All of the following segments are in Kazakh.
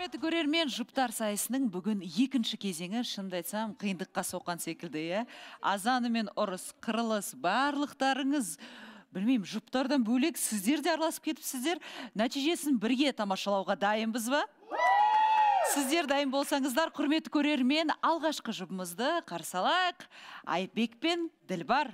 Құрметті көрермен, жұптар сайысының бүгін екінші кезеңі шынымды айтсам қиындыққа соққан секілді. Азаны мен ұрыс, қырылыс, барлықтарыңыз, білмеймін, жұптардан бөлек сіздер де араласып кетіпсіздер. Нәтижесін бірге тамашалауға дайынбыз ба? Сіздер дайын болсаңыздар, құрметті көрермен, алғашқы жұбымызды қарсалақ, Айбек пен Ділбар.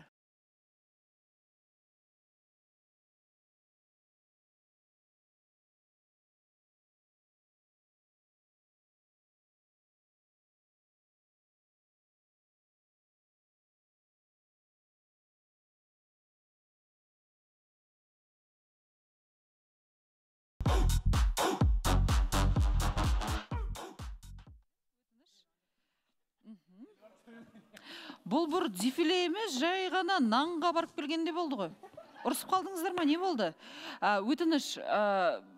Бұл бұр дефиле емес, жай ғана нанға барып келгенде болды ғой. Ұрысып қалдыңыздар ма, не болды? Өтініш,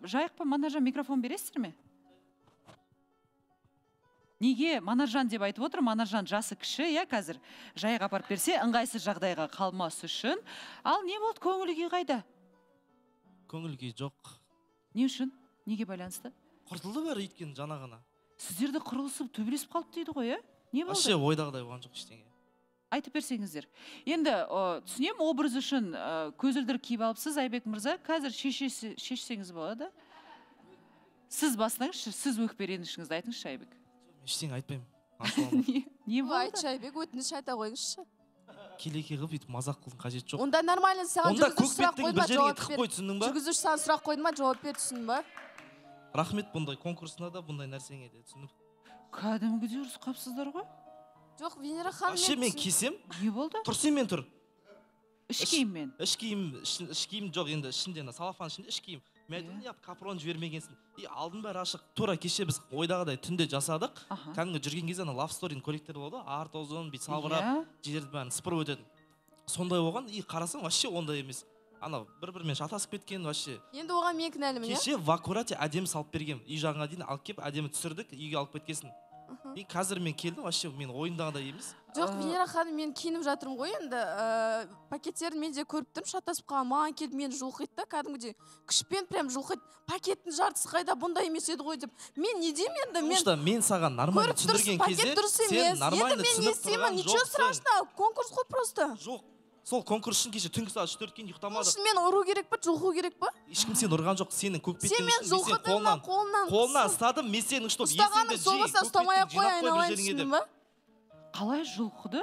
жайықпа Манаржан микрофон бересіздер ме? Неге Манаржан деп айтып отыр, Манаржан жасы кіші, я қазір жайық апарып берсе, ыңғайсыз жағдайға қалмас үшін. Ал не болды, көңіл күй қайда? Көңіл күй жоқ. Не үшін? Неге байланысты? Құртылды бәрі еткен жанағына. Сіздерді қырылысып, төбелесіп қалды дейді ғой, не болды? Аше ойдағыдай оған жоқ іштеңе. Айтып берсеңіздер. Енді түсінем, образ үшін көзілдір киіп алыпсыз, Айбек мырза, қазір шешсеңіз болады. Сіз басынаңызшы, сіз өкперенішіңізді айтыңызшы, Айбек. Іштеңе айтпаймын. Не болды? Айтшы, Айбек, өтініш айта қойыңызшы. Келеке ғып етіп мазақ қылдың қажет жоқ. Онда нормально саған жүргізуші саған сұрақ қойдың ба, жауап бер, түсіндің ба? Рахмет, бұндай конкурсына да бұндай нәрсеңе де түсініп. Кәдімгіде ұрыс қапсыздар ғой? Жоқ, Венера хан мен... Ше, мен кесем. Не болды? Тұрсен мен тұр. Іш кейім мен. Іш кейім жоқ, енді ішінде, салафан ішінде іш кейім. Мен айтын, яп, капрон жібермегенсін. Алдын бәрі ашық. Тура кеше біз ойдағыдай түнде жасадық. Кәдімгі жүрген кезде лав сторин коллектор болды. Арт озон, бит салбырап, жерлерді бәрін сыпырып өтетін. Сондай оған, и қарасаң, вообще ондай емес. Анау, бір-бірмен шатасып кеткен, вообще. Енді оған мен кінәлімін, не? Кеше вакуратия әдемі салып бергем. Үй жағына дейін алып кеп, әдемі түсірдік, үйге алып кеткесін. Мен қазір мен келдім, вообще мен ойындағы да емес. Жоқ, Венера ханым, мен киініп жатырым ғой, енді пакеттерін мен де көріп тұрмын, шатасып қалған, маған келіп мен жұлқитты, кәдімгідей күшпен прям жұлқит, пакеттің жартысы қайда бұнда емес еді ғой деп. Мен не деймін енді? Потому что мен саған нормально түсіндірген кезде, сен нормально түсініп тұрған жоқ. Жоқ. Сол конкурс үшін кеше түнгі сағат 3-4-кен ұйықтамады. Үшін мен ұру керек пі, жұлқу керек пі? Ешкім сен ұрған жоқ, сенің көкпеттен үшін мен сен қолынан ұстадым, мен сенің ұштып, есіңді жей, көкпеттен жинап қойып жүргенің еді. Қалай жұлқыды?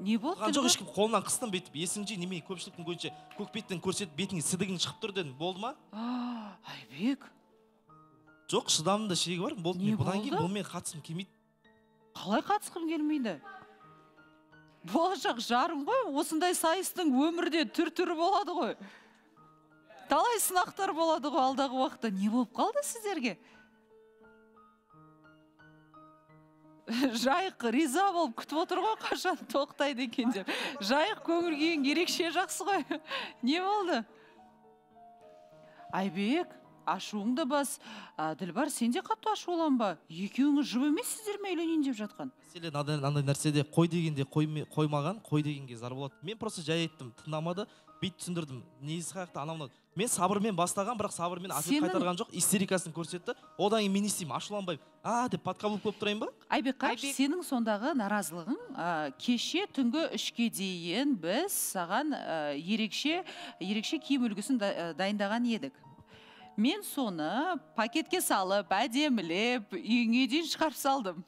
Не болды? Ұрған жоқ, ешкім қолынан қыстым бетіп, есіңді жей, немей көпшіліктің көйінше көкпеттен көрсетіп, бетіңе сідігін шығып тұр дедім, болды ма? Айбек. Жоқ, шыдамында шегі бар, болды. Не болды? Болашақ жарым ғой, осындай сайыстың өмірде түр-түрі болады ғой. Талай сынақтар болады ғой алдағы уақытта. Не болып қалды сіздерге? Жайық риза болып күтіп отыр ғой, қашан тоқтайды екен деп. Жайық көңіл күйің ерекше жақсы ғой. Не болды? Айбек, ашуыңды бас. Ділбар, сенде қатты ашуланба. Екеуіңіз жұбы емес сіздер мейленен деп жатқан. Селен андай нәрседе қой дегенде қоймаған, қой дегенге зар болады. Мен просто жай еттім, тынамады, бейт түсіндірдім. Негіз қақты анамнан. Мен сабырмен бастаған, бірақ сабырмен асып қайтарған жоқ, истерикасын көрсетті. Одан кейін мен істеймін, ашуланбайым. Деп подкабыл көп тұрайын ба? Айбек қап, сенің сондағы наразылығың кеше түнгі 3-ке дейін біз саған ерекше киім үлгісін дайындаған едік. Мен соны пакетке салып, әдемілеп, үйіңе дейін шығарып салдым.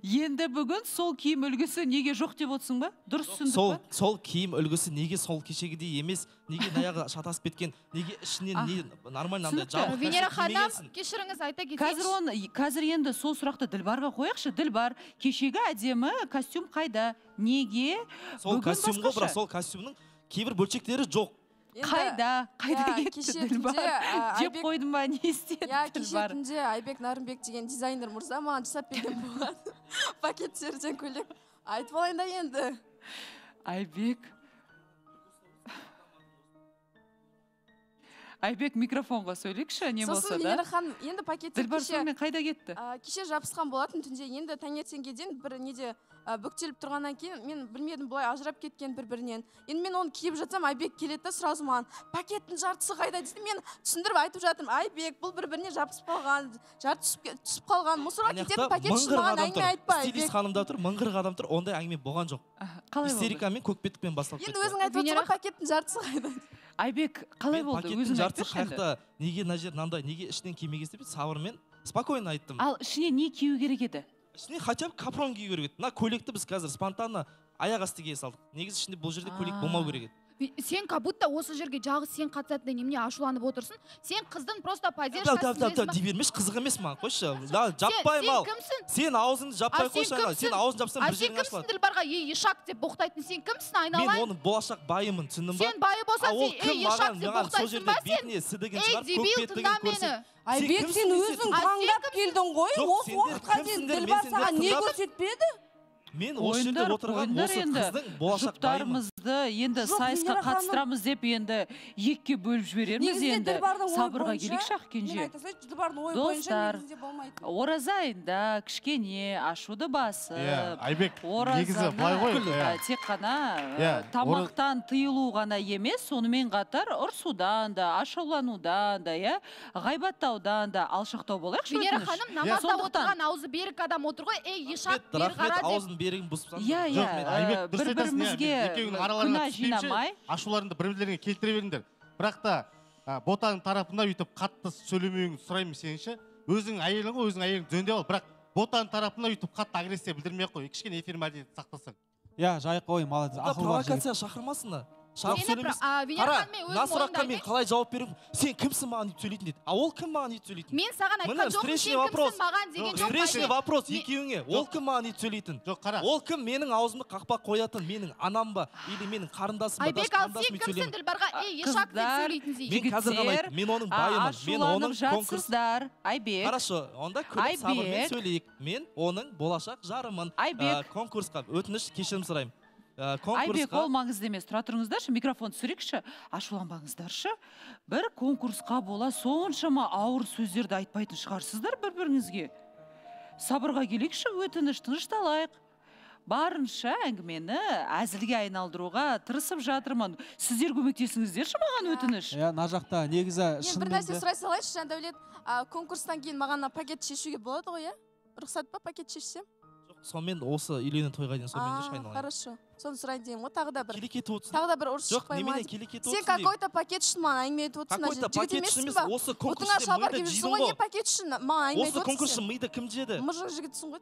Енді бүгін сол киім үлгісі неге жоқ деп отырсың ба? Дұрыс түсіндік ба? Сол киім үлгісі неге сол кешегідей емес, неге аяғы шатасып кеткен, неге ішінен нормально андай жабық. Венера ханым, кешіріңіз айта кетейінші. Қазір енді сол сұрақты Ділбарға қояқшы. Ділбар, кешегі әдемі костюм қайда? Неге? Сол костюм ғой, бірақ сол костюмның кейбір бөлшектері жоқ. Қайда кетті Ділбар? Жеп қойдың ба, не істеді Ділбар? Кешетінде Айбек Нарымбек деген дизайнер мұрза маған жасап берген болады. Пакеттерден көлек. Айтып алайын да енді. Айбек микрофонға сөйлікші, не болса да. Сосын Венера ханым, енді пакеттер кеше... Ділбар сонымен қайда кетті? Кеше жабысқан болатын түнде, енді таңертеңгеден бір неде бүктеліп тұрғаннан кейін мен білмедім бұлай ажырап кеткен бір-бірінен. Енді мен оны киіп жатсам, Айбек келеді, сразу маған пакеттің жартысы қайда дейді. Мен түсіндіріп айтып жатырмын, Айбек бұл бір-біріне жапсып қалған, жарты түсіп қалған, мусорға кететін пакет шықпаған әңгіме айтпа. Стилист ханымда тұр, мыңғырық адам тұр, ондай әңгіме болған жоқ. Истерикамен, көкпеттікпен басталып кетті. Енді өзің айтып отырған пакеттің жартысы қайда? Айбек, қалай болды? Өзің жартысы қайда? Неге мына жер мынандай, неге ішінен кимеген деп сабырмен, спокойно айттым. Ал ішіне не кию керек еді? Ішіне хотя бы капрон кию керек еді. Мына көйлекті біз қазір спонтанно аяқ асты кие салдық. Негізі ішінде бұл жерде көйлек болмау керек еді. Сен как будто осы жерге жағы сен қатысатын немене ашуланып отырсың. Сен қыздың просто позициясын. Да, дей бермеш, қызық емес маған. Қойшы, да, жаппай мал. Сен аузыңды жаппай қойшы. Сен аузыңды жапсаң бір жерге ашылады. Сен кімсің ділбарға ей ешак деп боқтайтын? Сен кімсің айналайын? Мен оның болашақ байымын, түсіндің ба? Сен байы болсаң, сен ей ешак деп боқтайтын ба? Ей, дебил, тыңда мені. Айбек, сен өзің таңдап келдің ғой, осы уақытқа дейін Дилбар саған не көрсетпеді? Мен осы жерде отырған осы қыздың болашақ жұптарымызды енді сайысқа қатыстырамыз деп енді екіге бөліп жібереміз енді сабырға келейікші ақ кенже. Достар, ораза айында кішкене ашуды басып, оразаны тек қана тамақтан тыйылу ғана емес, сонымен қатар ұрсудан да, ашауланудан да, ғайбаттаудан да алшақтау болайықшы өтініш. Венера ханым, намазда отырған аузы берік адам отыр ғой, ешақ бер қара деп. Бір-бірімізге күна жинамай ашуларында бір-бірлеріне келтіре беріңдер, бірақ та ботаның тарапында өйтіп қатты сөйлемеуіңді сұраймын сенші. Өзің әйелің ғой, өзің әйелің жөнде ал, бірақ ботаның тарапында өйтіп қатты агрессия білдірмей қой, кішкене эфир мәдениетін сақтасаң. Иә, жайық қой, молодец. Провокация шақырмасын да. Қара, насыраққа мен қалай жауап беріп, сен кімсің маған деп сөйлейтін деді. А ол кім маған деп сөйлейтін? Мен саған айтқан жоқ, сен кімсің маған деген жоқ. Встречный вопрос екеуіңе, ол кім маған деп сөйлейтін? Жоқ, қара. Ол кім менің аузымды қақпа қоятын, менің анам ба, или менің қарындасым ба, даш қарындасым ба сөйлейтін? Қыздар, ашуланып жатсыздар, Айбек. Қарашы, онда көріп сабырмен сөйлейік. Мен оның болашақ жарымын. Конкурсқа өтініш кешірім сұраймын. Айбек, ол маңызды емес, тұра тұрыңыздаршы, микрофон түсірекші, ашуланбаңыздаршы. Бір конкурсқа бола соншама ауыр сөздерді айтпайтын шығарсыздар бір-біріңізге. Сабырға келекші, өтініш, тынышталайық. Барынша әңгімені әзілге айналдыруға тырысып жатырмын. Сіздер көмектесіңіздерші маған өтініш. Мына жақта негізі шынымен. Бір нәрсе сұрай салайыншы, Жандәулет, конкурстан кейін маған пакет шешуге болады ғой, рұқсат па пакет шешсем? Сонымен осы үйлені тойға дейін сонымен де шайналайын. Қарашы, соны сұрайын деймін. Тағы да бір ұрыс шықпай ма? Сен какой-то пакет үшін маған әңгіме айтып отырсың. Какой-то пакет үшін емес, осы конкурстың миды кім жеді? Мұжық жігітсің ғой.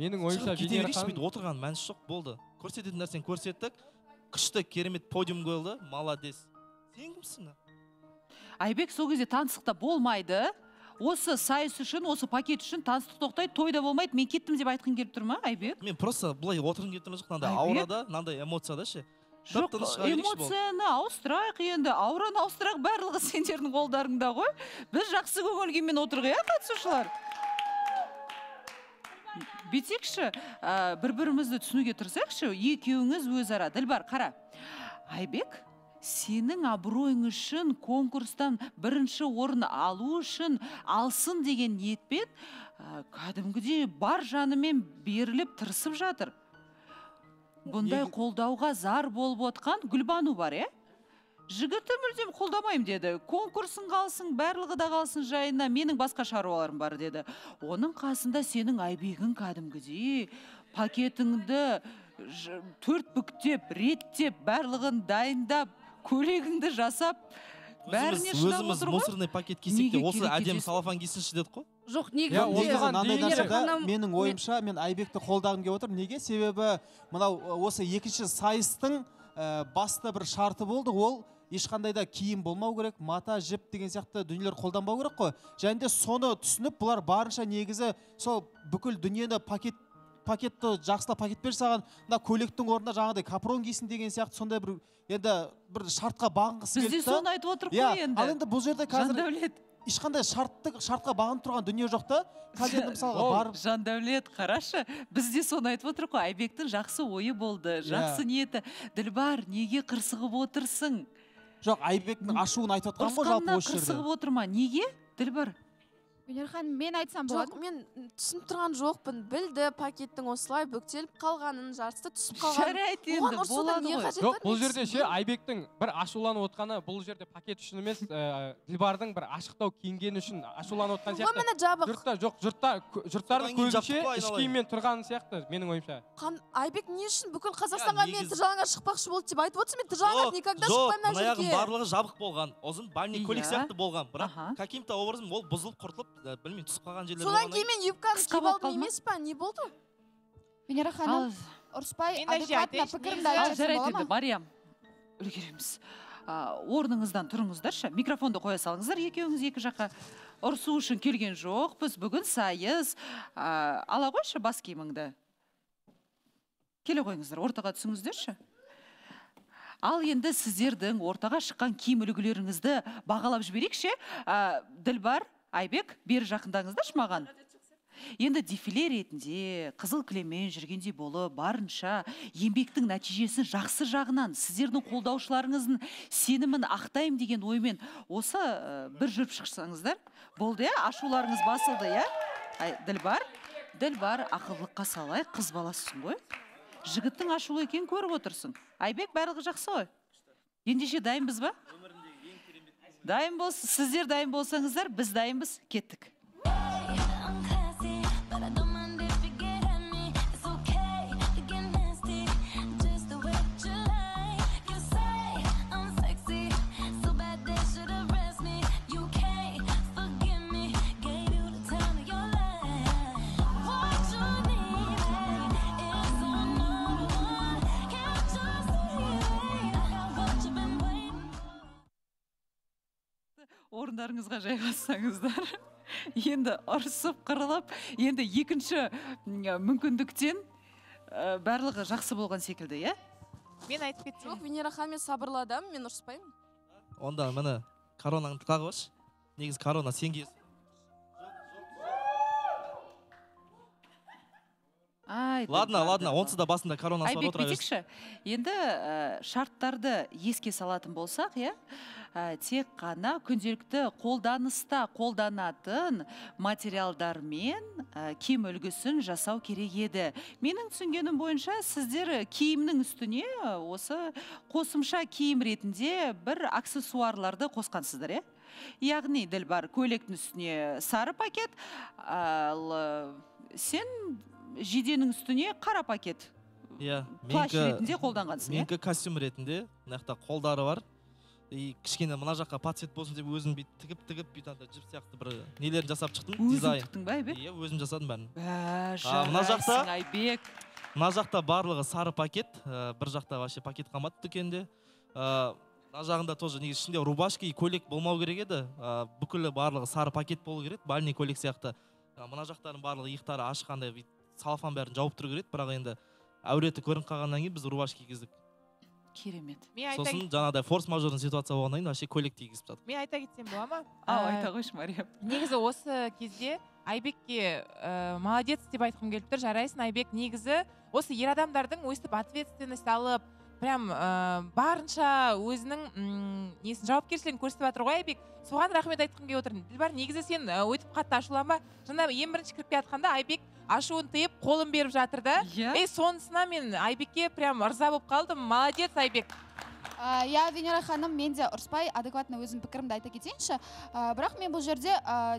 Менің ойымша Венера ханым отырған мәнісі жоқ болды. Көрсететін нәрсені көрсеттік. Күшті, керемет подиум қойылды. Молодец. Сен кімсің? Айбек сол кезде таныстықта болмайды. Осы сайыс үшін, осы пакет үшін таныстық тоқтай, тойда болмайды, мен кеттім деп айтқын келіп тұр ма, Айбек? Мен просто бұлай отырын келіп тұрмын жоқ, нандай аурада, нандай эмоцияда ше. Жоқ, эмоцияны ауыстырайық енді, аураны ауыстырайық, барлығы сендердің қолдарыңда ғой. Біз жақсы көңілгенмен отырғай, қатысушылар. Бетекші, бір-бірімізді түсінуге тұрсақшы, екеуіңіз өзара. Дилбар, қара. Айбек? Сенің абыройың үшін конкурстан бірінші орын алу үшін алсын деген ниетпен кәдімгідей бар жанымен беріліп тырысып жатыр. Бұндай қолдауға зар болып отқан Гүлбану бар, е? Жігітті мүлдем қолдамаймын деді. Конкурсың қалсын, барлығы да қалсын жайына, менің басқа шаруаларым бар деді. Оның қасында сенің Айбегің кәдімгідей пакетіңді төрт бүктеп, реттеп, барлығын дайындап, көйлегіңді жасап, бәріне шыдап отырғой? Өзіміз мусорный пакет кесек те, осы әдем салафан кесінші деді қой? Жоқ, неге? Менің ойымша, мен Айбекті қолдағым кеп отырмын. Неге? Себебі осы екінші сайыстың басты бір шарты болды, ол ешқандай да киім болмау керек, мата, жіп деген сияқты дүниелер қолданбау керек қой. Және де соны түсініп, бұлар барынша негізі сол бүкіл дүниені пакет пакетті жақсыла пакет бер саған, көйлектің орнына жаңағыдай капрон кисін деген сияқты сондай бір шартқа бағынғысы келді. Бізде соны айтып отырып қой енді. Ал енді бұл жерде қазір ешқандай шартқа бағынып тұрған дүние жоқта, қазірдің мысалға барып... Жандәулет, қарашы, бізде соны айтып отырып қой, Айбектің жақсы ойы болды, жақсы ниеті. Дилбар, неге қырсығып отырсың? Жоқ, Айбектің ашуын айтып отқан ғой жалпы осы жерде. Қырсығып отырма, неге? Дилбар. Гүлерхан, мен айтсам болады. Жоқ, мен түсініп тұрған жоқпын. Білді, пакеттің осылай бүктеліп қалғанын, жартысы түсіп қалғанын. Жарайды енді, болады ғой. Жоқ, бұл жерде ше Айбектің бір ашуланып отқаны, бұл жерде пакет үшін емес, Дилбардың бір ашықтау киінгені үшін ашуланып отқан сияқты. Бұл мені жабық. Жұртта, жоқ, жұрттардың көзінше іш киіммен тұрғаны сияқты, менің ойымша. Айбек не үшін бүкіл Қазақстанға мен тыржалаңға шықпақшы болды деп айтып отырсыз, мен тыржалаңға никогда шықпаймын жүрген. Жоқ, аяғым барлығы жабық болған, озын бальный көлік сияқты болған, бірақ каким-то образом ол бұзылып құртылып білмеймін, түсіп қалған жерлер болған. Содан кейін мен юбканы киіп алдым емес па? Не болды? Венера ханым, ұрыспай адекватна пікірімді айтасың бола ма? Мариям, үлгереміз. Орныңыздан тұрыңыздаршы, микрофонды қоя салыңыздар, екеуіңіз екі жаққа. Ұрысу үшін келген жоқ, біз бүгін сайыз. Ала қойшы бас киіміңді. Келе қойыңыздар, ортаға түсіңіздерші. Ал енді сіздердің ортаға шыққан киім үлгілеріңізді бағалап жіберекше. Дилбар, Айбек, бері жақындаңызда шымаған. Енді дефиле ретінде, қызыл кілеммен жүргендей болы, барынша еңбектің нәтижесін жақсы жағынан, сіздердің қолдаушыларыңыздың сенімін ақтайым деген оймен осы бір жүріп шықсаңыздар. Болды, ашуларыңыз басылды, Дилбар. Дилбар, ақылдыққа салай, қыз баласысың ғой. Жігіттің ашулы екен көріп отырсың. Айбек, барлығы жақсы ғой. Ендеше дайын біз ба? Дайын болсын. Сіздер дайын болсаңыздар, біз дайын біз. Кеттік. Орындарыңызға жайғасаңыздар, енді ұрсып қырылып, енді екінші мүмкіндіктен барлығы жақсы болған секілді, е? Мен айтып кетті. Жоқ, Венера ханым, мен сабырлы адам, мен ұрыспаймын. Онда, мені коронаңды тағы қош. Негіз корона, сен киесің. Ладно, ладно, онсыз да басында коронасы бар отыра берсін. Айбек, бетекші, енді шарттарды еске салатын болсақ, е? Тек қана күнделікті қолданыста қолданатын материалдармен киім үлгісін жасау керек еді. Менің түсінгенім бойынша сіздер киімнің үстіне осы қосымша киім ретінде бір аксессуарларды қосқансыздар, е? Яғни, Дилбар, көйлектің үстіне сары пакет, ал сен жиденің үстіне қара пакет. Плащ ретінде қолданғансың, е? Менің костюм ретінде нақты қолдары бар. Кішкені мұна жаққа патсет болсын деп өзім тігіп-тігіп бүйтанда жіп сияқты бір нелерін жасап шықтым. Өзім тіктің ба, Айбек? Өзім жасадым бәрін. Жарайсың, Айбек. Мұна жақта барлығы сары пакет. Бір жақта вообще пакет қамады дүкенде. Мұна жағында тоже ішінде рубашки, көйлек болмау керек еді. Бүкілі барлығы сары пакет болу керек. Бальный көйлек сияқты. Мұна жақтарын барлығы иықтары ашыққанда салфан бәрін жауып тұру керек. Бірақ енді әуреті көрініп қалғаннан кейін біз рубашки кигіздік. Керемет. Сосын жаңадай форс-мажорын ситуация болғанайын, әше коллектив кесіп жатып. Мен айта кетсем бола ма? Айта қойшы, Мариям. Негізі осы кезде Айбекке молодец деп айтқым келіп тұр, жарайсың, Айбек. Негізі осы ер адамдардың өстіп ответственность алып, прям барынша өзінің несін жауапкершілігін көрсетіп жатыр ғой, Айбек. Соған рахмет айтқым келіп отыр. Дилбар, негізі сен өйтіп қатты ашуланба. Жаңа ең бірінші кіріп жатқанда Айбек ашуын тыйып, қолын беріп жатыр да. Сонысына мен Айбекке прям ырза болып қалдым. Молодец, Айбек. Венера ханым, мен де ұрыспай адекватно өзім пікірімді айта кетейінші. Бірақ мен бұл жерде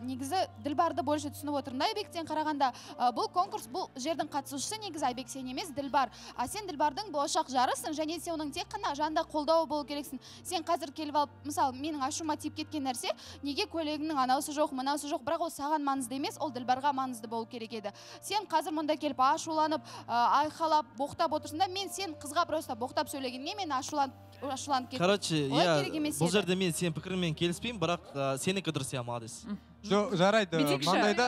негізі Дилбарды больше түсініп отырмын да, Айбектен қарағанда. Бұл конкурс, бұл жердің қатысушысы негізі Айбек сен емес, Дилбар. Сен Дилбардың болашақ жарысың, және сен оның тек қана жанда қолдауы болу керексің. Сен қазір келіп алып, мысалы, менің ашуыма тиіп кеткен нәрсе, неге көйлегіңнің анаусы жоқ, мынаусы жоқ, бірақ ол саған маңызды емес, ол Дилбарға маңызды болу керек еді. Сен қазір мұнда келіп ашуланып, айқалап, боқтап отырсың да, мен сен қызға просто боқтап сөйлегенге мен ашуланып Короче, бұл жерде мен сен пікірмен келіспеймін, бірақ сені көдірсе амадыз. Жарайды, маңдайда...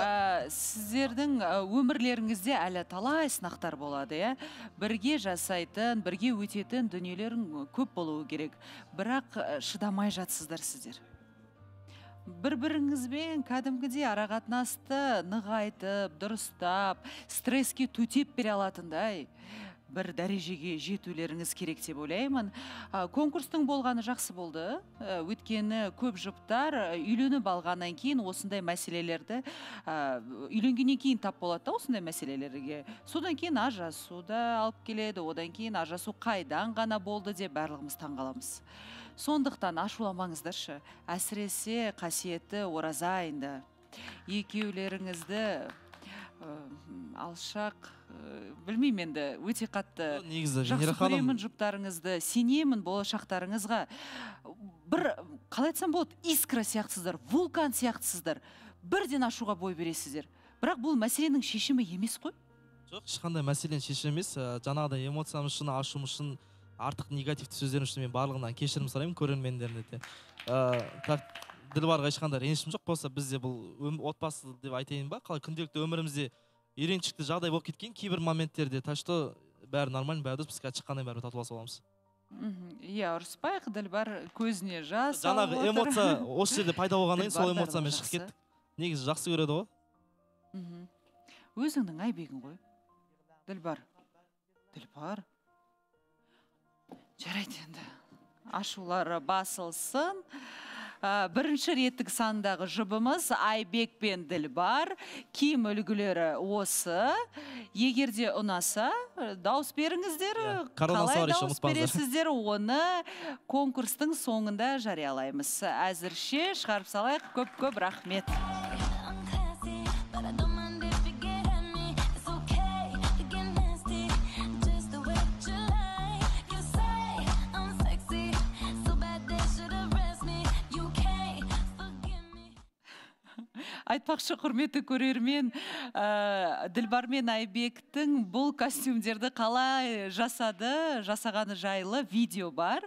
Сіздердің өмірлеріңізде әлі талай сынақтар болады. Бірге жасайтын, бірге өтетін дүниелерің көп болуы керек. Бірақ шыдамай жатсыздар сіздер. Бір-біріңізбен кәдімгідей арақатынасты нығайтып, дұрыстап, стресске төтеп бере алатындай. бір дәрежеге жетулеріңіз керек деп ойлаймын. Конкурстың болғаны жақсы болды. Өткені көп жұптар үйленіп алғаннан кейін осындай мәселелерді үйленгеннен кейін тап болады да осындай мәселелерге. Содан кейін ажасу да алып келеді, одан кейін ажасу қайдан ғана болды деп барлығымыз таңғаламыз. Сондықтан ашуламаңыздаршы, әсіресе қасиетті ораза айында екеулеріңізді алшақ, білмеймін енді, өте қатты жақсы көремін жұптарыңызды, сенемін болашақтарыңызға. Бір, қалай айтсам болады, искра сияқтысыздар, вулкан сияқтысыздар, бірден ашуға бой бересіздер. Бірақ бұл мәселенің шешімі емес қой? Жоқ, ешқандай мәселенің шешімі емес. Жаңағыдай эмоциям үшін, ашуым үшін, артық негативті сөздерім үшін мен барлығынан кешірім сұраймын көрермендеріне. Діл барға ешқандар ренішім жоқ, болса бізде бұл отбасы деп айтайын ба, қалай күнделікті өмірімізде үйреншікті жағдай болып кеткен кейбір моменттерде, так что бәрі нормально, бәрі дұрыс, бізге шыққандай бәрі татуласып аламыз. Иә, ұрыспайық, діл бар көзіне жас алып отыр. Жаңағы эмоция осы жерде пайда болғаннан кейін сол эмоциямен шығып кеттік. Негізі жақсы көреді ғой. Өзіңнің айбегің ғой. Діл бар. Діл бар. Жарайды енді. Ашулары басылсын. Бірінші реттік сандағы жұбымыз Айбек пен Ділбар. Киім үлгілері осы. Егерде ұнаса, дауыс беріңіздер. Қалай дауыс бересіздер, оны конкурстың соңында жариялаймыз. Әзірше шығарып салайық. Көп-көп рахмет. Айтпақшы, құрметті көрермен, Ділбар мен Айбектің бұл костюмдерді қалай жасағаны жайлы видео бар.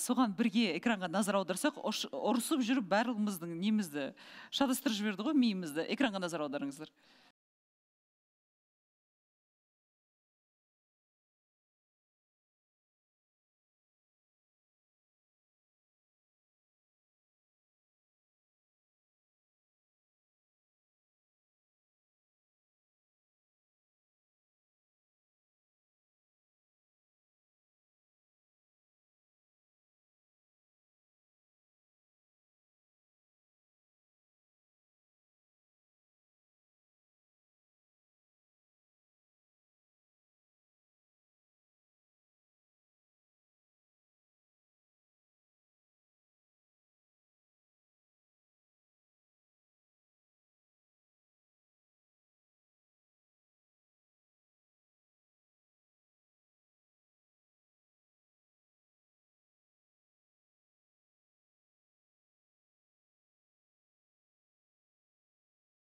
Соған бірге экранға назар аударсақ, ұрысып жүріп барлығымыздың немізді шатастырып жіберді ғой, миымызды. Экранға назар аударыңыздар.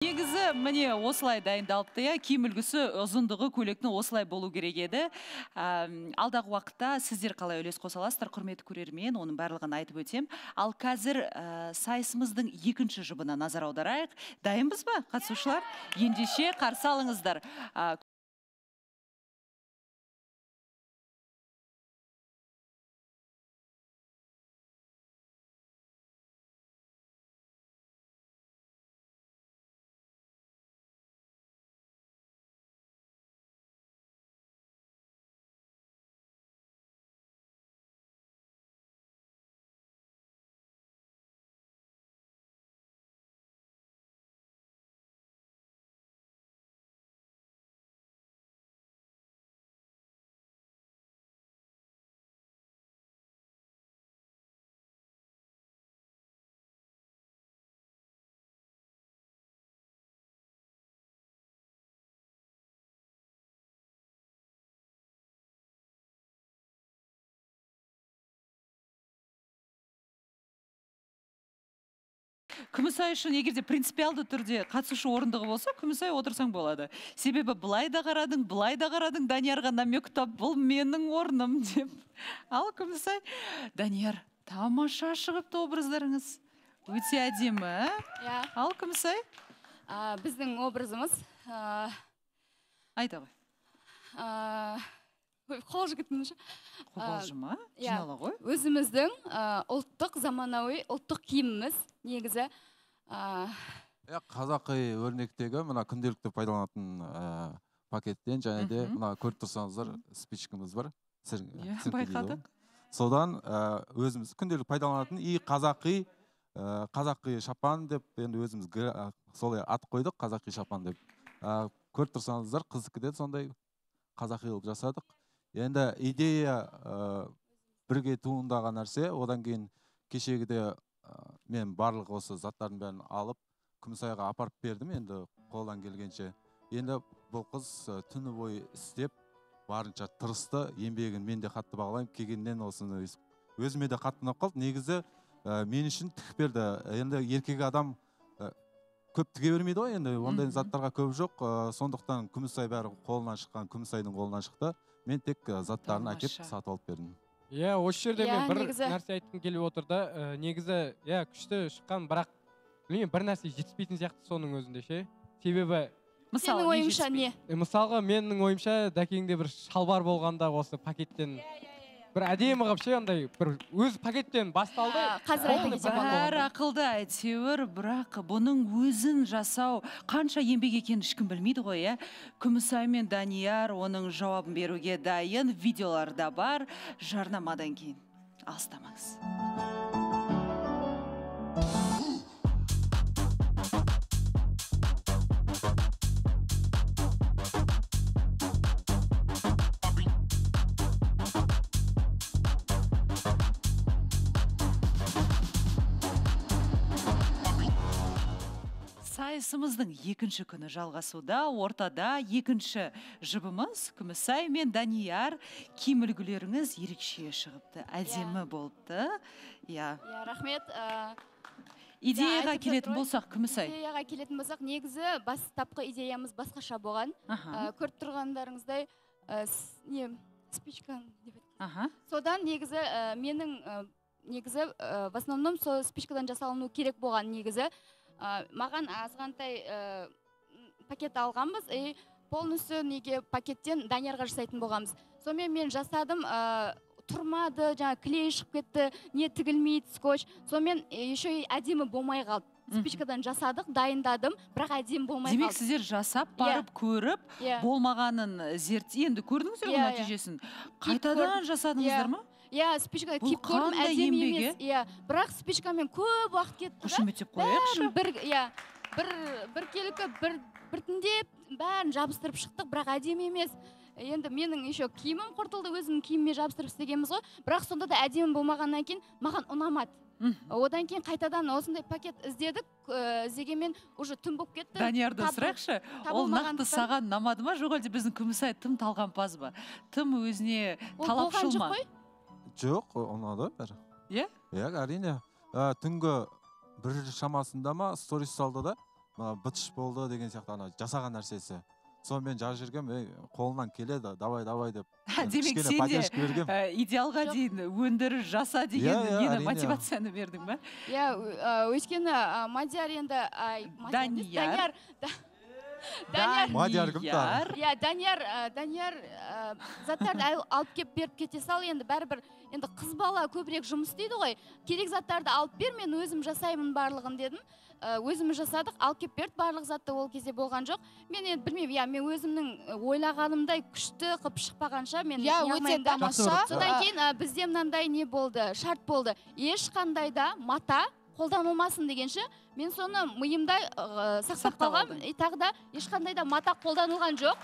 Негізі, міне, осылай дайындалыпты, киім үлгісі ұзындығы көйлектің осылай болу керек еді. Алдағы уақытта сіздер қалай үлес қосаласыздар, құрметті көрермен, оның барлығын айтып өтем. Ал қазір сайысымыздың екінші жұбына назар аударайық. Дайынбыз ба, қатысушылар? Ендеше қарсы алыңыздар. Күмісай үшін, егерде принципиалды түрде қатысушы орындығы болса, Күмісай отырсаң болады. Себебі былай да қарадың, Даниярға намек тап, бұл менің орным, деп. Ал, Күмісай, Данияр, тамаша шығыпты образдарыңыз. Өте әдемі. Ал, Күмісай? Біздің образымыз... Айта ғой. Қол жігітінші. Қобалжыма, жинала ғой. Өзіміздің ұлттық заманауи, ұлттық киіміміз негізі. Қазақи өрнектегі, мына күнделікті пайдаланатын paketten және де мына көріп тұрсаңыздар спичкамыз бар. Байқадық. Содан өзіміз күнделік пайдаланатын и қазақи шапан деп енді өзіміз солай ат қойдық, қазақи шапан деп. Көріп тұрсаңыздар қыздікіде сондай қазақи қылып жасадық. Енді идея бірге туындаған нәрсе, одан кейін кешегіде мен барлық осы заттардың бәрін алып Күмісайға апарып бердім енді қолдан келгенше. Енді бұл қыз түні бойы істеп, барынша тырысты, еңбегін мен де қатты бағалаймын, келгеннен осыны өзіме де қатты ұнап қалды. Негізі мен үшін тік берді. Енді еркек адам көп тіге бермейді ғой, енді ондай заттарға көп жоқ. Сондықтан Күмісай бәрі қолынан шыққан, Күмісайдың қолынан шықты. Мен тек заттарын әкеп сатып алып бердім. Иә, осы жерде мен бір нәрсе айтқым келіп отыр да, негізі иә күшті шыққан, бірақ білмеймін, бір нәрсе жетіспейтін сияқты соның өзінде ше. Себебі сенің ойымша не? Мысалға менің ойымша дәкеңде бір шалбар болғанда осы пакеттен бір әдемі қып ше, андай бір өз пакеттен басталды. Бәрі ақылды әйтеуір, бірақ бұның өзін жасау қанша еңбек екенін ешкім білмейді ғой, иә. Күмісай мен Данияр оның жауабын беруге дайын, видеоларда бар. Жарнамадан кейін алыстамаңыз. Сайысымыздың екінші күні жалғасуда, ортада екінші жұбымыз Күмісай мен Данияр. Киім үлгілеріңіз ерекше шығыпты, әдемі болыпты. Рахмет. Идеяға келетін болсақ, Күмісай. Идеяға келетін болсақ, негізі бастапқы идеямыз басқаша болған. Көріп тұрғандарыңыздай спичка. Содан негізі менің в основном спичкадан жасалыну керек болған негізі. Маған азғантай пакет алғанбыз и полностью неге пакеттен Даниярға жасайтын болғанбыз. Сонымен мен жасадым, тұрмады, жаңа клей шығып кетті, не тігілмейді, скотч. Сонымен еще әдемі болмай қалды. Спичкадан жасадық, дайындадым, бірақ әдемі болмай қалды. Демек сіздер жасап, барып, көріп, болмағанын зерттей, енді көрдіңіз оның нәтижесін. Қайтадан жасадыңыздар ма? Иә, спичкаға киіп көрдім, әдемі емес. Иә, бірақ спичкамен көп уақыт кетті. Қошым етіп қояқшы. Бір келікі біртіндеп, бәрін жабыстырып шықтық, бірақ әдемі емес. Енді менің еще киімім құртылды, өзімнің киіміме жабыстырып істегенбіз ғой. Бірақ сонда да әдемі болмағаннан кейін маған ұнамады. Одан кейін қайтадан осындай пакет іздедік, іздегенмен уже түн болып кетті. Даниярды сұрақшы, ол нақты саған ұнамады ма? Жоқ әлде біздің Күмісай тым талғампаз ба? Тым өзіне талапшыл ма? Жоқ, ұнады бәрі. Е? Е, әрине. Түнгі бір шамасында ма, сторис салды да, бытыш болды деген сияқты жасаған нәрсесі. Сонымен жар жүргем, қолынан келеді, давай-давай деп. Демек, сен де идеалға дейін өндірі жаса деген мотивацияны бердің ба? Е, өйткені Мадияр енді... Данияр. Данияр заттарды алып кеп беріп кете сал, енді бәрібір қыз бала көбірек жұмыс дейді ғой, керек заттарды алып бер, мен өзім жасаймын барлығын дедім, өзім жасадық, алып кеп берді барлық затты, ол кезде болған жоқ. Мен енді білмеймін, мен өзімнің ойлағанымдай күшті қып шықпағанша, мен өте тамаша. Содан кейін бізде мынандай не болды, шарт болды, ешқандай да мата қолданылмасын дегенше, мен соны миымда сақтап қалғам, и тағы да ешқандай да мата қолданылған жоқ,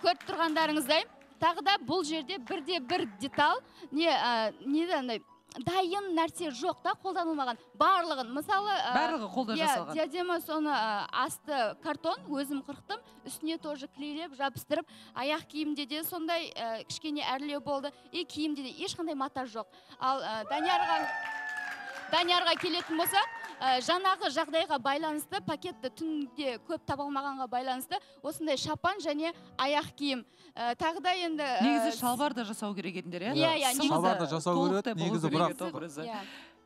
көріп тұрғандарыңыздай. Тағы да бұл жерде бірде-бір детал, дайын нәрсе жоқ та қолданылмаған, барлығын, мысалы... Барлығы қолда жасалған. Диадема соны асты картон, өзім қырықтым, үстіне тоже клейлеп, жабыстырып, аяқ киімде де сондай кішкене әрлеу болды, и киімде де ешқандай мата жоқ. Ал Даниярға келетін болса, жаңағы жағдайға байланысты, пакетті түнде көп табалмағанға байланысты, осындай шапан және аяқ киім. Тағы да енді... Негізі шалбар да жасау керек едіңдер, е? Шалбар да жасау керек, негізі бірақ.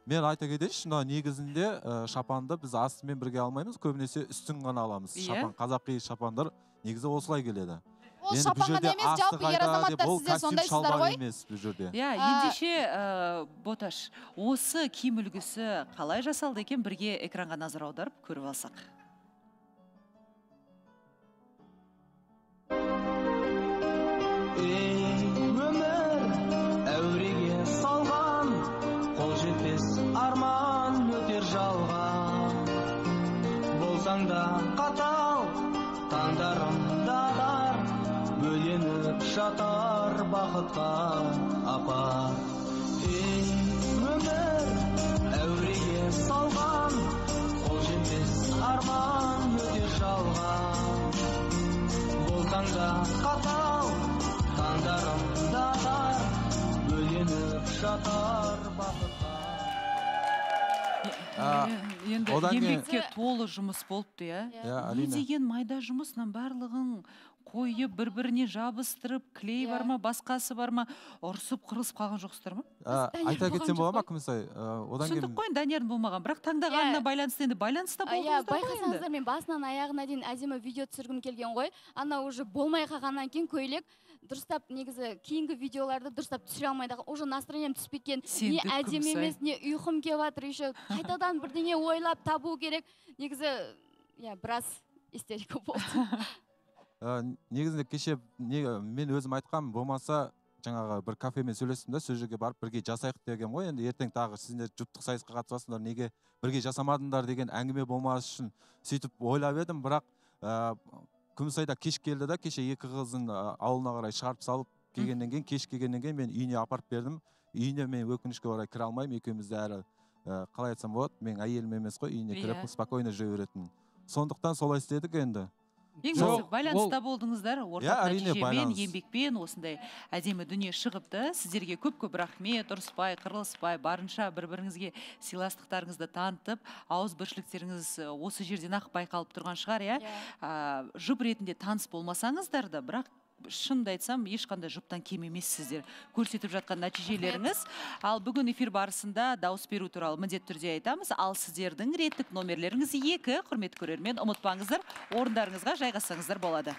Мен айта кетейінші, негізінде шапанды біз астымен бірге алмаймыз, көбінесе үстін ғана аламыз. Шапан, қазақи шапандар негізі осылай келеді. Ол шапанған емес, жалпы ер азаматтар сізде сондай сыздар ғой? Ендеше, Боташ, осы киім үлгісі қалай жасалды екен, бірге экранға назар аударып көріп алсақ. Жатар бақытқа апар. Ей өмір әуреге салған, қол жетпес арман өте жалған. Болсаң да қатал, таңдарымда бар, бөленіп жатар бақытқа. Енді еңбекке толы жұмыс болыпты, не деген майда жұмысынан барлығын қойы бір-біріне жабыстырып, клей бар ма, басқасы бар ма, ұрсып, қырылысып қалған жоқсыздар ма? Айта кетсем бола ма, Күмісай? Шындық қойын, Даниярдың болмаған, бірақ таңдағанына байланысты, енді байланыста болғыңыздар қойынды. Байқасаңыздар, мен басынан аяғына дейін әдемі видео түсіргім келген ғой, ана уже болмай қағаннан кейін көйлек, дұрыстап, негізі кейінгі видеоларды дұрыстап түсіре алмайды, уже настроением түсіп кеткен, не әдемі емес, не ұйқым келіп жатыр, еще қайтадан бірдеңе ойлап табу керек. Негізі, біраз истерика болды. Негізінде кеше мен өзім айтқам, болмаса жаңағы бір кафемен сөйлестім да, сол жерге барып бірге жасайық деген ғой. Енді ертең тағы сіздер жұптық сайысқа қатысасыңдар, неге бірге жасамадыңдар деген әңгіме болмас үшін сөйтіп ойлап едім, бірақ Күмісайда кеш келді да, кеше екі қыздың ауылына қарай шығарып салып келгеннен кейін, кеш келгеннен кейін мен үйіне апарып бердім. Үйіне мен өкінішке орай кіре алмаймын, екеуміз де әрі қалай айтсам болады, мен әйелім емес қой, үйіне кіріп спокойно жүре беретін. Сондықтан солай істедік енді. Ең болса байланыста болдыңыздар, ортақ нәтижемен, еңбекпен осындай әдемі дүние шығыпты. Сіздерге көп-көп рахмет, ұрыспай, қырылыспай, барынша бір-біріңізге сыйластықтарыңызды танытып, ауыз біршіліктеріңіз осы жерден ақ байқалып тұрған шығар, жұп ретінде таныс болмасаңыздар да, бірақ шынды айтсам, ешқанда жұптан кем емес сіздер көрсетіп жатқан нәтижелеріңіз. Ал бүгін эфир барысында дауыс беру туралы міндетті түрде айтамыз. Ал сіздердің реттік номерлеріңіз 2, құрметті көрермен, ұмытпаңыздар, орындарыңызға жайғасаңыздар болады.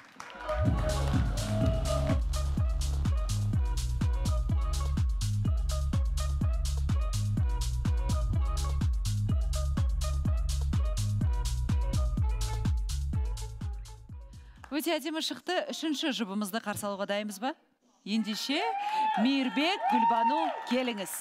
Өте әдемі шықты, 3-ші жұбымызды қарсалуға дайымыз ба? Ендеше, Мейірбек, Гүлбану, келіңіз.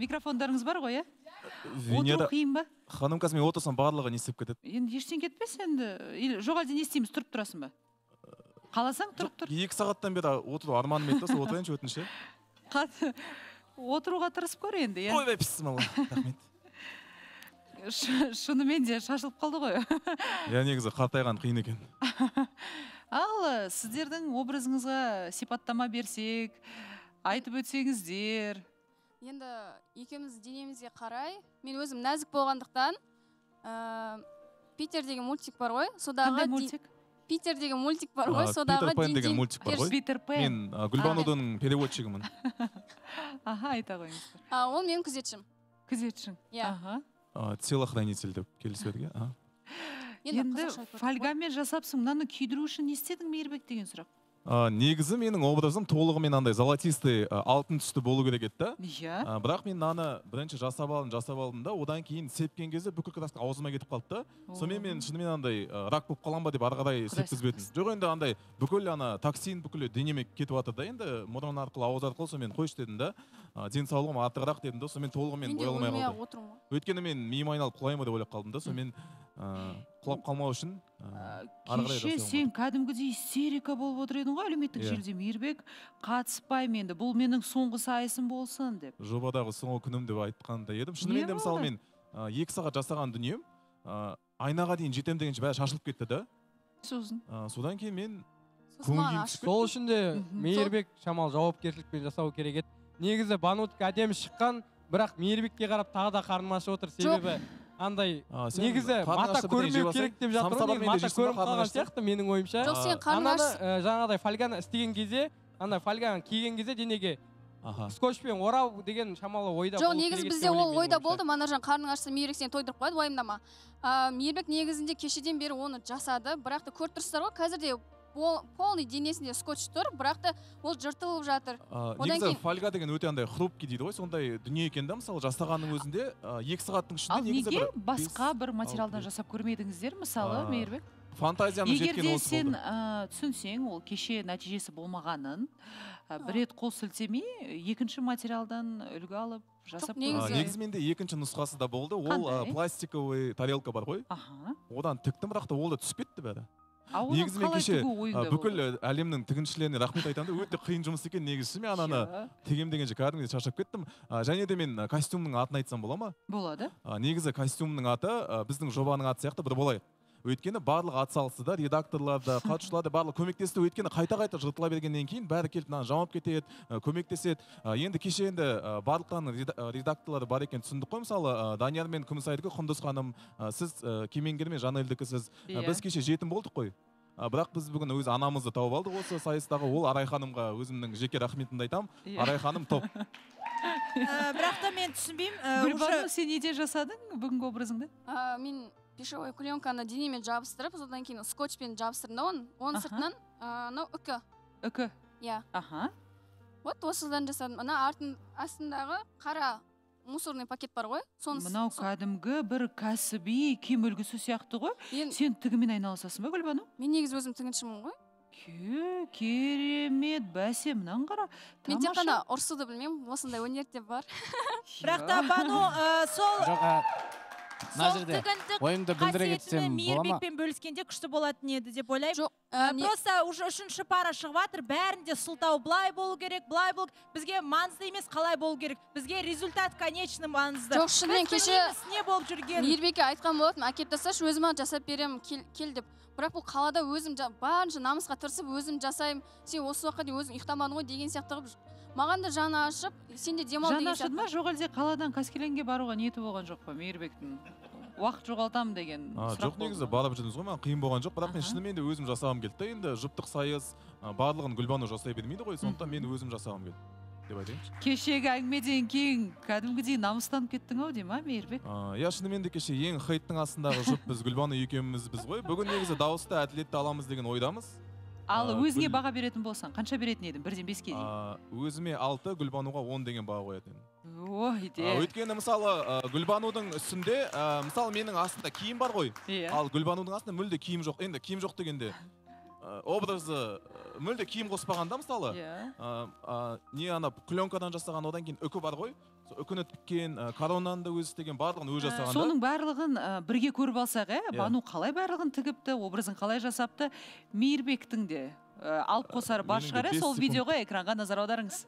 Микрофондарыңыз бар ғой, отыру қиын ба? Ханым, қазір мен отырсам барлығы не істеп кетеді? Енді ештен кетпес, енді жоқ әлде не істейміз, тұрып тұрасың ба? Қаласаң, тұрып тұр. 2 сағаттан бері отыру арманым еді, сол отырайыншы, өтінше. Отыруға тырысып көр енді. Ойбай, пісім алла, рахмет. Шынымен де шашылып қалды ғой. Негізі қартайған қиын екен. Ал сіздердің образыңызға сипаттама берсек, айтып өтсеңіздер. Енді екеуміз денемізге қарай, мен өзім нәзік болғандықтан Питер деген мультик бар ғой, содағы Питер деген мультик бар ғой, содағы Питер Пен. Мен Гүлбанудың переводчигімін. Аха, айта қойыңыздар. Ол менің күзетшім. Күзетшің? Иә. Телохранитель деп келіседі. Енді фольгамен жасапсың, мынаны күйдіру үшін не істедің, Мейірбек, деген сұрақ? Негізі менің образым толығымен андай золотисты, алтын түсті болу керек етті. Бірақ мен наны бірінші жасап алдым да, одан кейін сепкен кезде бүкіл краска аузыма кетіп қалыпты. Сонымен мен шынымен андай рак болып қалам ба деп арғадай сепкізбедім. Жоқ, енді андай бүкіл токсин бүкіл денеме кетіп жатыр да, енді мұрын арқылы, ауыз арқылы сонымен қойшы дедім да, денсаулығым артығырақ дедім да, сонымен толығымен боялмай қалды. Өйткені мен миым айналып құлаймын деп ойлап қалдым да, сонымен құлап қалмау үшін кеше сен кәдімгідей истерика болып отыр едің ғой әлеуметтік желіде. Мейірбек, қатыспаймын енді, бұл менің соңғы сайысым болсын деп, жобадағы соңғы күнім деп айтқанда едім. Шынымен де мысалы мен 2 сағат жасаған дүнием айнаға дейін жетем дегенше бәрі шашылып кетті да, содан кейін мен көңілім түсіп. Сол үшін де Мейірбек шамалы жауапкершілікпен жасау керек еді. Негізі Банутка әдемі шыққан, бірақ Мейірбекке қарап тағы да қарным ашып отыр, себебі андай негізі мата көрмеу керек деп жатыр. Мата көріп қалған сияқты менің ойымша. Жаңадай фольганы істеген кезде ана фольганы киген кезде денеге скотчпен орау деген шамалы ойда болды. Жоқ, негіз бізде ол ойда болды. Манаржан қарның ашса Мейірбек сені тойдырып қояды, уайымдама. Мейірбек негізінде кешеден бері оны жасады, бірақ та көріп тұрсыздар ғой, қазірде полный денесінде скотч тұр, бірақ та ол жыртылып жатыр. Негізі фольга деген өте андай хрупкий дейді ғой, сондай дүние екен де, мысалы жасағанның өзінде 2 сағаттың ішінде негізі бір басқа бір материалдан жасап көрмедіңіздер, мысалы, Мейірбек? Фантазияны жеткен осы болды. Егер де сен түсінсең, ол кеше нәтижесі болмағанын, бір рет қол сілтеме, екінші материалдан үлгі алып, жасап көрді. Негізменде екінші нұсқасы да болды, ол пластиковый тарелка бар ғой. Одан тіктім, бірақ та ол да түсіп кетті бәрі. Негізмен кеше бүкіл әлемнің тігіншілеріне рахмет айтамын, өте қиын жұмыс екен, негізі мен ананы тігем дегенше кәдімгідей шаршап кеттім. Және де мен костюмның атын айтсам бола ма? Болады. Негізі костюмның аты біздің жобаның аты сияқты бір болайық. Өйткені барлық атсалысыда, редакторларда, қатысушыларда барлық көмектесті. Өйткені қайта-қайта жыртыла бергеннен кейін бәрі келіп жауап кетеді, көмектеседі. Енді кеше барлықтан редакторлары бар екен түсіндік қой, мысалы Данияр мен Күмісайдікі Құндыз ханым, сіз Кемеңгер мен Жанелдікісіз. Біз кеше жетім болдық қой. Бірақ біз бүгін өз анамызды тауып алдық осы сайыстағы. Ол Арай ханымға өзімнің жеке рахметімді айтам. Арай ханым топ. Бірақ та мен түсінбеймін. Сен неде жасадың бүгінгі образыңды? Мен пешевой куленканы денемен жабыстырып, содан кейін скотчпен жабыстырды, он сыртынан, но үкі. Үкі? Иә. Вот осыдан жасадым. Мына астындағы қара мусорный пакет бар ғой. Мынау кәдімгі бір кәсіби киім үлгісі сияқты ғой. Сен тігімен айналысасың ба, Гүлбану? Мен негіз өзім тігіншімін ғой. Керемет, бәсе, мынаған қара. Мен тек қана ұрсуды білмеймін, осындай өнер де бар. Бірақ та Бану сол... Солтығындық қасиетіні Мейірбекпен бөліскенде күшті болатын еді деп ойлаймын. Просто үшінші пара шығыватыр, бәрінде сылтау былай болу керек, былай болу керек. Бізге маңызды емес қалай болу керек. Бізге результат конечный маңызды. Жоқ, шынымен кеше Мейірбекке айтқан болатын, әкеттесеш, өзіме жасап берем, кел деп. Бірақ бұл қалада өзім барынша намысқа тырысып, өзім жасайым. Сен осы уақытта өзің ұйықтамадың ғой деген сияқты қылып. Маған да жаны ашып, сен де демал деген сияқты. Жаны ашыды ма? Жоқ әлде қаладан қаскеленге баруға ниеті болған жоқ па, Мейірбектің? Уақыт жоғалтам деген сұрақ. Жоқ, негізі барып жүрдіңіз ғой, маған қиын болған жоқ. Бірақ мен шынымен де өзім жасағым келді. Енді жұптық сайыз барлығын Гүлбану жасай бермейді ғой, сондықтан мен өзім жасағым келді. Деп айтайыншы. Кешегі әңгімеден кейін кәдімгідей намыстанып кеттің ау, дейм, а, Мейірбек? Иә, шынымен де кеше ең хейттің астындағы жұп біз Гүлбану екеуміз біз ғой. Бүгін негізі дауысты әділетті аламыз деген ойдамыз. Ал өзіңе баға беретін болсаң, қанша беретін едім? 1-ден 5-ке дейін. Өзіме 6, Гүлбануға 10 деген баға қоятын. Өйткені, мысалы, Гүлбанудың үстінде, мысалы, менің астында киім бар ғой. Ал Гүлбанудың астында мүлде киім жоқ. Енді киім жоқ дегенде, образы мүлде киім қоспағанда, мысалы, не ана кленкадан жасаған, одан кейін үкі бар ғой. Үкіні тіккен, коронаны да өзі теген, барлығын өз жасағанда. Соның барлығын бірге көріп алсақ, Бану қалай барлығын тігіпті, образын қалай жасапты, Мейірбектің де алып қосары бар шығар, сол видеоға экранға назар аударыңыз.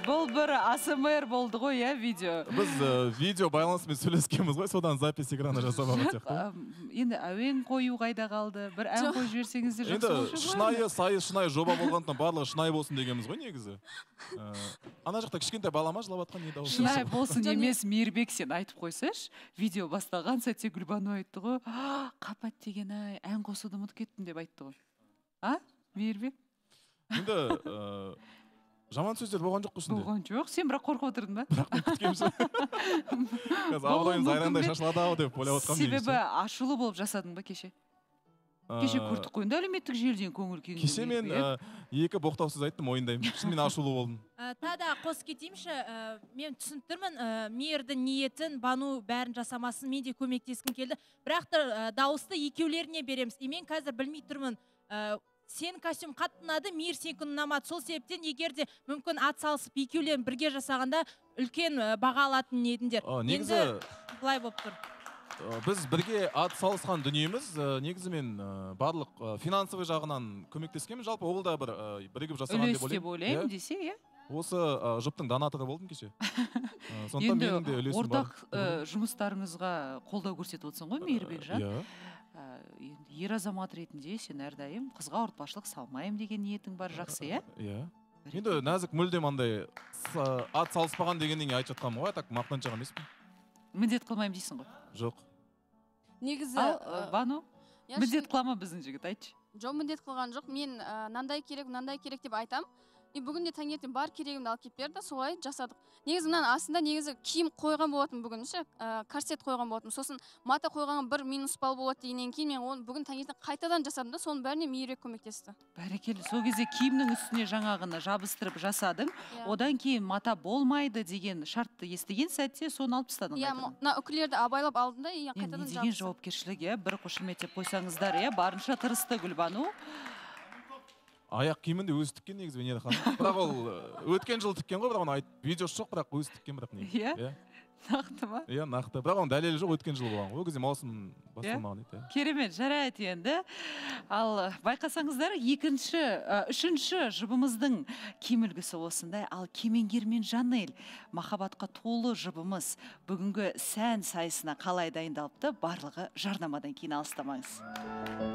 Бұл бір АСМР болды ғой, видео. Біз видео байланысымен сөйлескенбіз ғой, содан запись экраны жасамаға тек. Енді әуен қою қайда қалды, бір ән қой жіберсеңіздер жақсы болшы ғой. Шынайы, сайы, шынайы жоба болғандықтан барлығы шынайы болсын дегеніміз ғой негізі. Ана жақта кішкентай балама жылап атқан не дауысы. Шынайы болсын емес, Мейірбек сен айтып қойсаш, видео басталған сәтте Гүлбану айтты ғой, қапат деген ән қосуды ұмытып кеттім деп айтты ғой. А, Мейірбек? Енді Жаман сөздер болған жоқ көсінде. Болған жоқ. Сен бірақ қорқып отырдың ба? Бірақ күткенсің. Қазір абылайымыз айрандай шашылады-ау деп ойлап отырған. Себебі ашулы болып жасадың ба кеше? Кеше көрдік қойында әлеуметтік желіден көңіл күйіңді. Кеше мен екі боқтаусыз айттым, ойындаймын. Шын мен ашулы болдым. Тада қос кетеймші, мен түсінттірмін, мердің ниетін, Бану бәрін жасамасын, мен де көмектескім келді. Бірақ та дауысты екеулеріне береміз. Мен қазір білмей тұрмын. Сен костюм қаттынады, мейір сен күнін амады. Сол себептен егер де мүмкін ат салысып екеулерін бірге жасағанда үлкен баға алатын едіндер. Енді бұлай болып тұр. Біз бірге ат салысқан дүниеміз, негізімен барлық финансовый жағынан көмектескенмін. Жалпы ол да бір бірігіп жасаған деп ойлаймын. Үлеске болайын десе, иә? Осы жұптың донатыры болдым кеше. Сондықтан менің де үлесім бар. Ортақ жұмыстарыңызға қолдау көрсетіп отырсың ғой, Мейірбекжан. Ер азамат ретінде сен әрдайым қызға ауыртпашылық салмайым деген ниетің бар, жақсы, иә? Иә. Енді нәзік мүлдем андай ат салыспаған дегеннен айтып жатқаным ғой, так мақтаншақ емеспін. Міндет қылмаймын дейсің ғой? Жоқ. Негізі, Бану, міндет қылама біздің жігіт, айтшы. Жоқ, міндет қылған жоқ. Мен мынандай керек деп айтам. Бүгінде таңертең бар керегімді алып кеп берді, солай жасадық. Негізі мынаның астында киім қойған болатын бүгін, корсет қойған болатын. Сосын мата қойған бір минус балл болады дегеннен кейін мен оны бүгін таңертең қайтадан жасадым да, соның бәріне Мейірбек көмектесті. Бәрекелді. Сол кезде киімнің үстіне жаңағыны жабыстырып жасадың. Одан кейін мата болмайды деген шартты естіген сәтте соны алып тастадың. Иә, мына үкілерді абайлап алдым да, қайтадан жабыстырдым. Деген жауапкершілік, бір қошемет деп қойсаңыздар, барынша тырысты Гүлбану. Аяқ киімін де өзі тіккен негізі Венера ханым. Бірақ ол өткен жылы тіккен ғой, бірақ оны видеосы жоқ, бірақ өзі тіккен бірақ негізі. Иә? Нақты ма? Иә, нақты. Бірақ оның дәлелі жоқ, өткен жылы болған ғой. Ол кезде маусым басталмаған еді. Керемет, жарайды енді. Ал байқасаңыздар, үшінші жұбымыздың киім үлгісі осындай. Ал Кемеңгер мен Жанель махаббатқа толы жұбымыз бүгінгі сән сайысына қалай дайындалыпты, барлығы жарнамадан кейін алыстамаңыз.